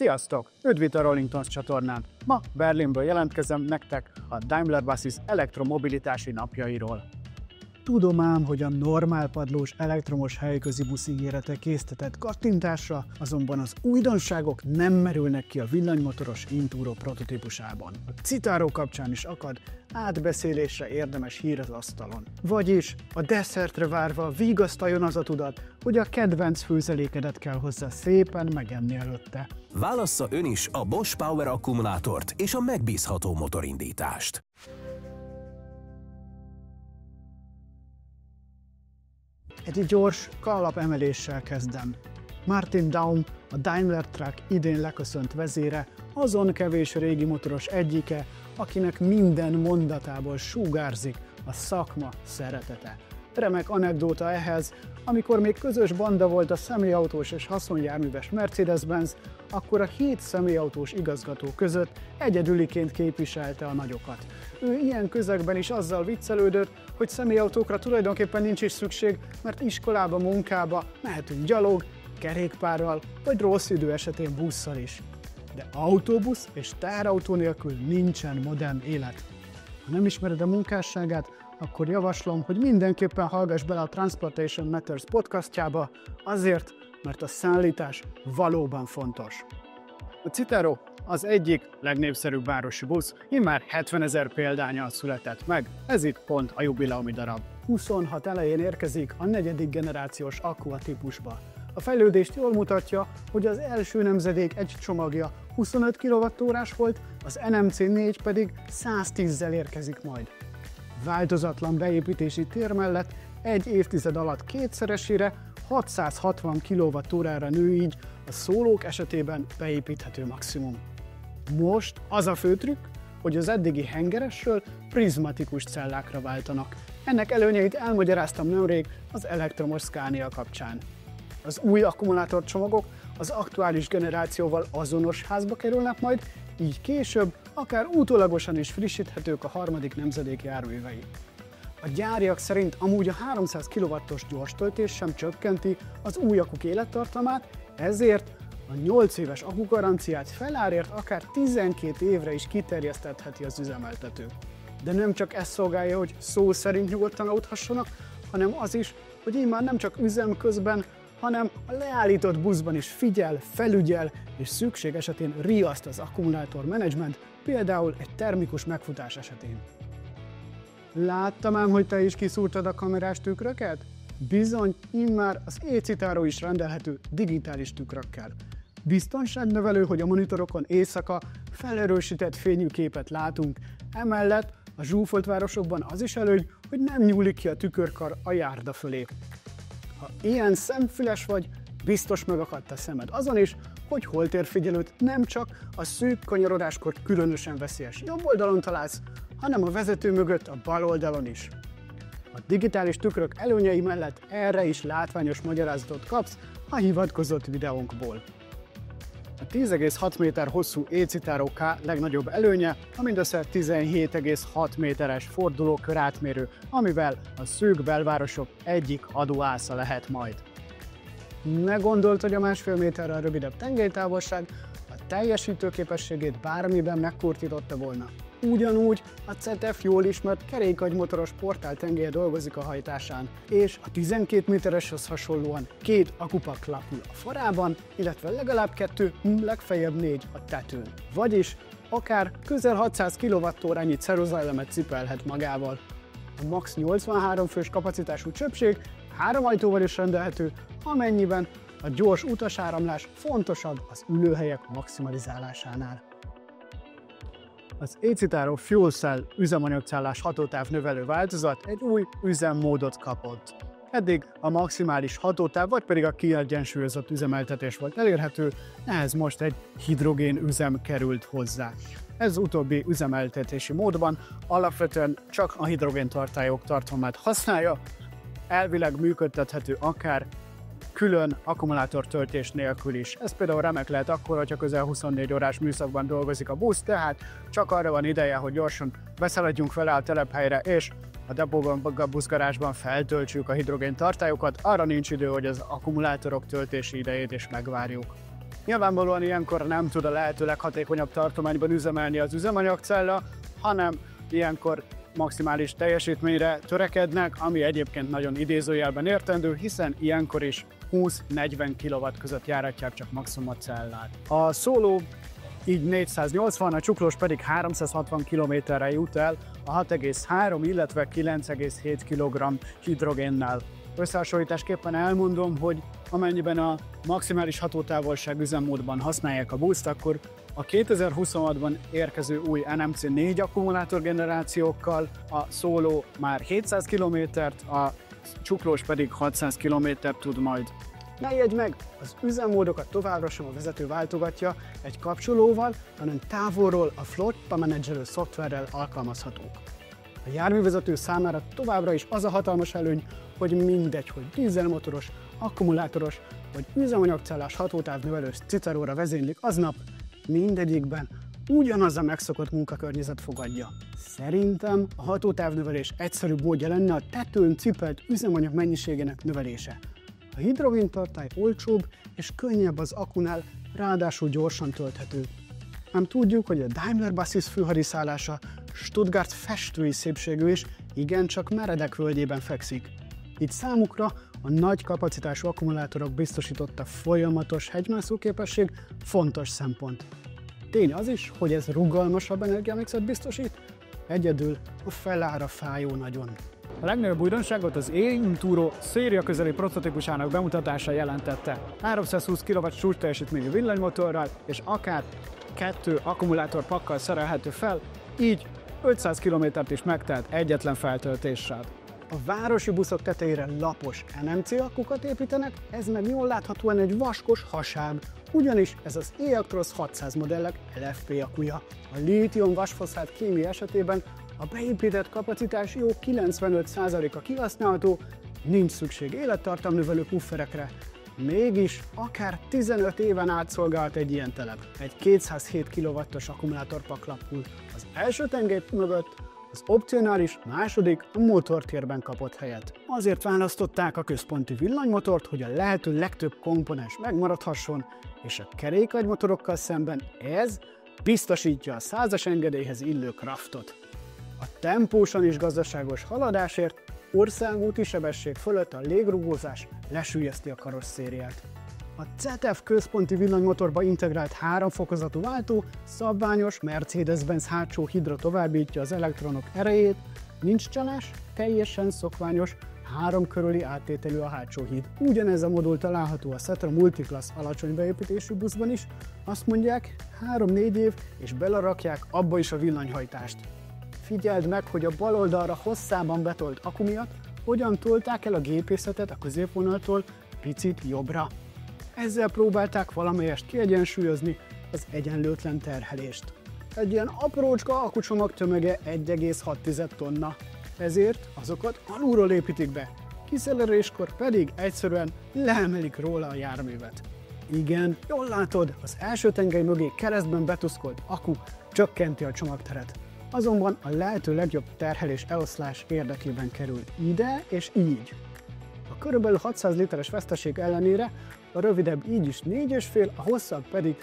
Sziasztok! Üdvít a Rolling Tons csatornán! Ma Berlinből jelentkezem nektek a Daimler Buses elektromobilitási napjairól. Tudom ám, hogy a normálpadlós elektromos helyközi buszígérete késztetett kattintásra, azonban az újdonságok nem merülnek ki a villanymotoros Inturo prototípusában. A Citaro kapcsán is akad átbeszélésre érdemes hír az asztalon. Vagyis a desszertre várva vigasztaljon az a tudat, hogy a kedvenc főzelékedet kell hozzá szépen megenni előtte. Válassza ön is a Bosch Power akkumulátort és a megbízható motorindítást. Egy gyors kalapemeléssel kezdem. Martin Daum, a Daimler Truck idén leköszönt vezére, azon kevés régi motoros egyike, akinek minden mondatából sugárzik a szakma szeretete. Remek anekdóta ehhez, amikor még közös banda volt a személyautós és haszonjárműves Mercedes-Benz, akkor a 7 személyautós igazgató között egyedüliként képviselte a nagyokat. Ő ilyen közegben is azzal viccelődött, hogy személyautókra tulajdonképpen nincs is szükség, mert iskolába, munkába mehetünk gyalog, kerékpárral vagy rossz idő esetén busszal is. De autóbusz és tárautó nélkül nincsen modern élet. Ha nem ismered a munkásságát, akkor javaslom, hogy mindenképpen hallgass bele a Transportation Matters podcastjába, azért, mert a szállítás valóban fontos. A Citaro az egyik legnépszerűbb városi busz, immár 70 000 példányal született meg, ez itt pont a jubileumi darab. 26 elején érkezik a 4. generációs Aqua típusba. A fejlődést jól mutatja, hogy az első nemzedék egy csomagja 25 kWh-s volt, az NMC4 pedig 110-zel érkezik majd. Változatlan beépítési tér mellett egy évtized alatt kétszeresére 660 kWh-ra nő, így a szólók esetében beépíthető maximum. Most az a fő trükk, hogy az eddigi hengeresről prizmatikus cellákra váltanak. Ennek előnyeit elmagyaráztam nemrég az elektromos Scania kapcsán. Az új akkumulátorcsomagok az aktuális generációval azonos házba kerülnek majd, így később akár utólagosan is frissíthetők a 3. nemzedék járművei. A gyáriak szerint amúgy a 300 kW-os gyors töltés sem csökkenti az új akuk élettartamát, ezért a 8 éves akugaranciát felárért akár 12 évre is kiterjesztetheti az üzemeltető. De nem csak ez szolgálja, hogy szó szerint nyugodtan authassanak, hanem az is, hogy így már nem csak üzem közben, hanem a leállított buszban is figyel, felügyel és szükség esetén riaszt az akkumulátor menedzsment, például egy termikus megfutás esetén. Láttam ám, hogy te is kiszúrtad a kamerás tükröket? Bizony, immár az e-Citaro is rendelhető digitális tükrökkel. Biztonságnövelő, hogy a monitorokon éjszaka felerősített fényű képet látunk, emellett a zsúfolt városokban az is előny, hogy nem nyúlik ki a tükörkar a járda fölé. Ha ilyen szemfüles vagy, biztos megakadt a szemed azon is, hogy holtérfigyelőt nem csak a szűk kanyarodáskor különösen veszélyes jobb oldalon találsz, hanem a vezető mögött a bal oldalon is. A digitális tükrök előnyei mellett erre is látványos magyarázatot kapsz a hivatkozott videónkból. A 10,6 méter hosszú e-Citaro K legnagyobb előnye a mindössze 17,6 méteres fordulókör átmérő, amivel a szűk belvárosok egyik adóásza lehet majd. Ne gondold, hogy a 1,5 méterrel rövidebb tengelytávolság a teljesítőképességét bármiben megkurtította volna. Ugyanúgy a CETF jól ismert kerékagymotoros portáltengelye dolgozik a hajtásán, és a 12 métereshez hasonlóan 2 akupak lapul a farában, illetve legalább 2, legfeljebb 4 a tetőn. Vagyis akár közel 600 kWh-nyi ceruzaelemet cipelhet magával. A max. 83 fős kapacitású csöpség 3 ajtóval is rendelhető, amennyiben a gyors utasáramlás fontosabb az ülőhelyek maximalizálásánál. Az e-Citaro Fuel Cell üzemanyagcellás hatótáv növelő változat egy új üzemmódot kapott. Eddig a maximális hatótáv vagy pedig a kiegyensúlyozott üzemeltetés volt elérhető, ehhez most egy hidrogén üzem került hozzá. Ez utóbbi üzemeltetési módban alapvetően csak a hidrogéntartályok tartalmát használja, elvileg működtethető akár külön akkumulátortöltés nélkül is. Ez például remek lehet akkor, hogyha közel 24 órás műszakban dolgozik a busz, tehát csak arra van ideje, hogy gyorsan beszaladjunk vele a telephelyre, és a depóban, a buszgarázsban feltöltsük a hidrogéntartályokat, arra nincs idő, hogy az akkumulátorok töltési idejét is megvárjuk. Nyilvánvalóan ilyenkor nem tud a lehető leghatékonyabb tartományban üzemelni az üzemanyagcella, hanem ilyenkor maximális teljesítményre törekednek, ami egyébként nagyon idézőjelben értendő, hiszen ilyenkor is 20-40 kW között járatják csak maximum a cellát. A szóló így 480, a csuklós pedig 360 km-re jut el a 6,3, illetve 9,7 kg hidrogénnel. Összehasonlításképpen elmondom, hogy amennyiben a maximális hatótávolság üzemmódban használják a buszt, akkor a 2026-ban érkező új NMC4 akkumulátorgenerációkkal a szóló már 700 km-t, a csuklós pedig 600 km-t tud majd. Ne jegyd meg, az üzemmódokat továbbra sem a vezető váltogatja egy kapcsolóval, hanem távolról a flotta menedzselő szoftverrel alkalmazhatók. A járművezető számára továbbra is az a hatalmas előny, hogy mindegy, hogy dízelmotoros, akkumulátoros vagy üzemanyagcellás hatótávnövelős ciceróra vezénylik aznap, mindegyikben ugyanaz a megszokott munkakörnyezet fogadja. Szerintem a hatótávnövelés egyszerűbb módja lenne a tetőn cipelt üzemanyag mennyiségének növelése. A hidrogéntartály olcsóbb és könnyebb az akunál, ráadásul gyorsan tölthető. Ám tudjuk, hogy a Daimler Buses főhadiszállása Stuttgart festői szépségű és igencsak meredek völgyében fekszik. Így számukra a nagy kapacitású akkumulátorok biztosította folyamatos hegymászóképesség fontos szempont. Tény az is, hogy ez rugalmasabb energiamixet biztosít, egyedül a felára fájó nagyon. A legnagyobb újdonságot az e-Inturo széria közeli prototípusának bemutatása jelentette. 320 kW csúcs teljesítményű villanymotorral és akár 2 akkumulátorpakkal szerelhető fel, így 500 km-t is megtehet egyetlen feltöltéssel. A városi buszok tetejére lapos NMC akkukat építenek, ez meg jól láthatóan egy vaskos hasáb, ugyanis ez az e-Actros 600 modellek LFP akkuja. A lítium vasfoszfát kémia esetében a beépített kapacitás jó 95%-a kihasználható, nincs szükség élettartamnövelő pufferekre. Mégis akár 15 éven átszolgált egy ilyen telep. Egy 207 kW-os akkumulátorpak lapul az első tengely mögött, az opcionális második a motortérben kapott helyet. Azért választották a központi villanymotort, hogy a lehető legtöbb komponens megmaradhasson, és a kerékagymotorokkal szemben ez biztosítja a 100-as engedélyhez illő kraftot. A tempósan és gazdaságos haladásért országúti sebesség fölött a légrugózás lesüllyeszti a karosszériát. A CETF központi villanymotorba integrált 3 fokozatú váltó szabványos Mercedes-Benz hátsó hidra továbbítja az elektronok erejét, nincs csalás, teljesen szokványos 3 körüli áttételű a hátsó híd. Ugyanez a modul található a CETRA Multiclass alacsony beépítésű buszban is, azt mondják 3-4 év és belarakják abba is a villanyhajtást. Figyeld meg, hogy a bal oldalra hosszában betolt akku miatt hogyan tolták el a gépészetet a középvonaltól picit jobbra. Ezzel próbálták valamelyest kiegyensúlyozni az egyenlőtlen terhelést. Egy ilyen aprócska akkucsomag tömege 1,6 tonna, ezért azokat alulról építik be, kiszereléskor pedig egyszerűen leemelik róla a járművet. Igen, jól látod, az első tengely mögé keresztben betuszkolt akku csökkenti a csomagteret. Azonban a lehető legjobb terhelés eloszlás érdekében kerül ide és így. A körülbelül 600 literes veszteség ellenére a rövidebb így is 4,5, a hosszabb pedig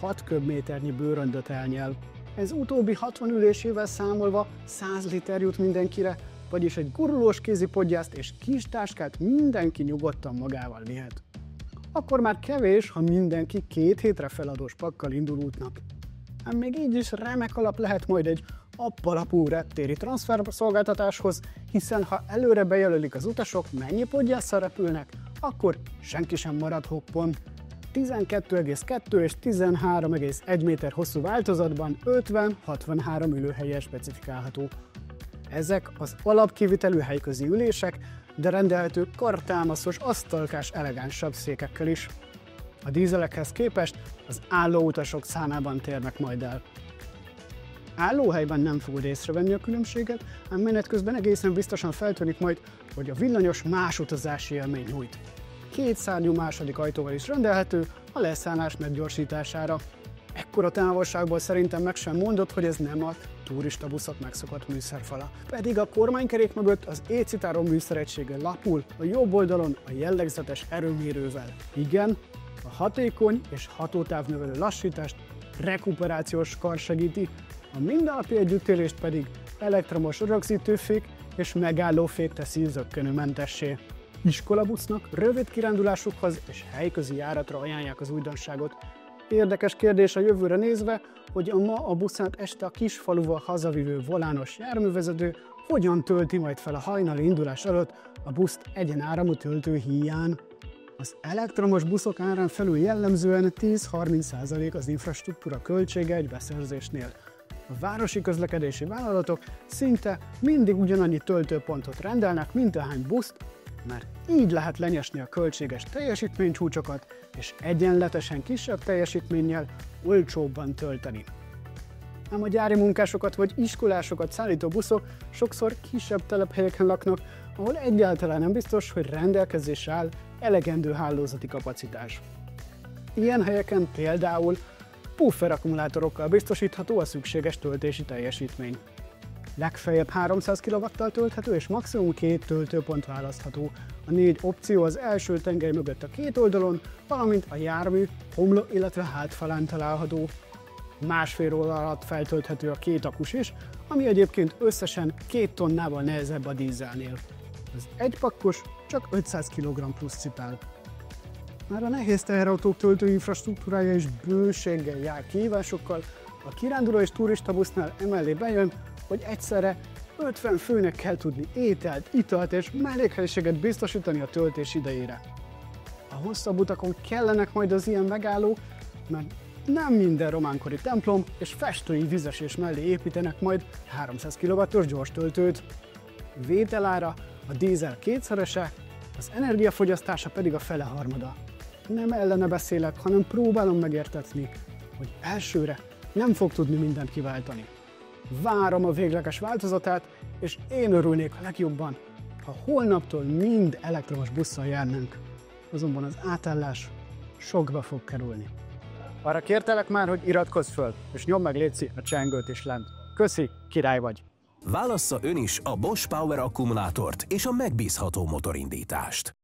6 köbméternyi bőröndöt elnyel. Ez utóbbi 60 ülésével számolva 100 liter jut mindenkire, vagyis egy gurulós kézipodgyászt és kis táskát mindenki nyugodtan magával vihet. Akkor már kevés, ha mindenki 2 hétre feladós pakkal indul útnak. Ám még így is remek alap lehet majd egy app alapú reptéri transferszolgáltatáshoz, hiszen ha előre bejelölik az utasok, mennyi podgyásszal repülnek, akkor senki sem marad hoppon. 12,2 és 13,1 méter hosszú változatban 50-63 ülőhelye specifikálható. Ezek az alapkivitelű helyközi ülések, de rendelhető kartámaszos, asztalkás, elegánsabb székekkel is. A dízelekhez képest az állóutasok számában térnek majd el. Állóhelyben nem fogod észrevenni a különbséget, ám menet közben egészen biztosan feltűnik majd, hogy a villanyos más utazási élmény nyújt. 2 szárnyú második ajtóval is rendelhető a leszállás meggyorsítására. Ekkora távolságból szerintem meg sem mondott, hogy ez nem a turistabuszok megszokott műszerfala. Pedig a kormánykerék mögött az e-citáró műszeregysége lapul, a jobb oldalon a jellegzetes erőmérővel. Igen, a hatékony és hatótávnövelő lassítást rekuperációs kar segíti, a mindennappi együttélést pedig elektromos rögzítőfék és megállófék teszi zökkenőmentessé. Iskolabusznak, rövid kirándulásukhoz és helyközi járatra ajánlják az újdonságot. Érdekes kérdés a jövőre nézve, hogy a ma a buszát este a kisfaluval hazavívő volános járművezető hogyan tölti majd fel a hajnali indulás előtt a buszt egyenáramú töltő híján. Az elektromos buszok árán felül jellemzően 10–30% az infrastruktúra költsége egy beszerzésnél. A városi közlekedési vállalatok szinte mindig ugyanannyi töltőpontot rendelnek, mint ahány buszt, mert így lehet lenyesni a költséges teljesítménycsúcsokat és egyenletesen kisebb teljesítménnyel olcsóbban tölteni. Ám a gyári munkásokat vagy iskolásokat szállító buszok sokszor kisebb telephelyeken laknak, ahol egyáltalán nem biztos, hogy rendelkezésre áll elegendő hálózati kapacitás. Ilyen helyeken például pufferakkumulátorokkal biztosítható a szükséges töltési teljesítmény. Legfeljebb 300 kW-tal tölthető és maximum 2 töltőpont választható. A 4 opció az első tengely mögött a két oldalon, valamint a jármű homlok, illetve hátfalán található. Másfél óra alatt feltölthető a 2 akus is, ami egyébként összesen 2 tonnával nehezebb a dízelnél. Az egypakkos csak 500 kg plusz cipel. Már a nehéz teherautók töltő infrastruktúrája is bőséggel jár kihívásokkal, a kiránduló és turistabusznál emellé bejön, hogy egyszerre 50 főnek kell tudni ételt, italt és mellékhelyiséget biztosítani a töltés idejére. A hosszabb utakon kellenek majd az ilyen megállók, mert nem minden románkori templom és festői vízesés mellé építenek majd 300 kW-os gyors töltőt. Vételára a dízel 2-szerese, az energiafogyasztása pedig a fele harmada. Nem ellene beszélek, hanem próbálom megértetni, hogy elsőre nem fog tudni mindent kiváltani. Várom a végleges változatát, és én örülnék a legjobban, ha holnaptól mind elektromos busszal járnánk. Azonban az átállás sokba fog kerülni. Arra kértelek már, hogy iratkozz föl, és nyomd meg létszi a csengőt is lent. Köszi, király vagy! Válassza ön is a Bosch Power akkumulátort és a megbízható motorindítást.